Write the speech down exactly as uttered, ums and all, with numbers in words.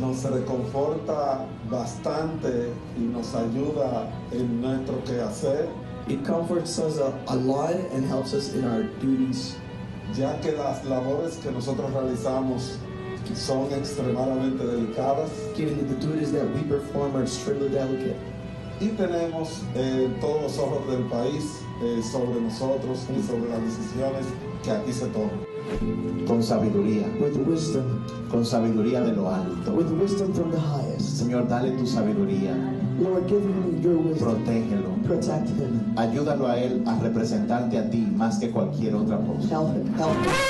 nos reconforta bastante y nos ayuda en nuestro quehacer. It comforts us a, a lot and helps us in our duties. Ya que las labores que nosotros realizamos son extremadamente delicadas. Given that the duties that we perform are extremely delicate. Y tenemos eh, todos los ojos del país eh, sobre nosotros y sobre las decisiones que aquí se toman. Con sabiduría, with wisdom, con sabiduría de lo alto, with wisdom from the highest. Señor, dale tu sabiduría. Lord, give him your wisdom. Protégelo. Protect him. Ayúdalo a él a representarte a ti más que cualquier otra cosa. Help him. Help him.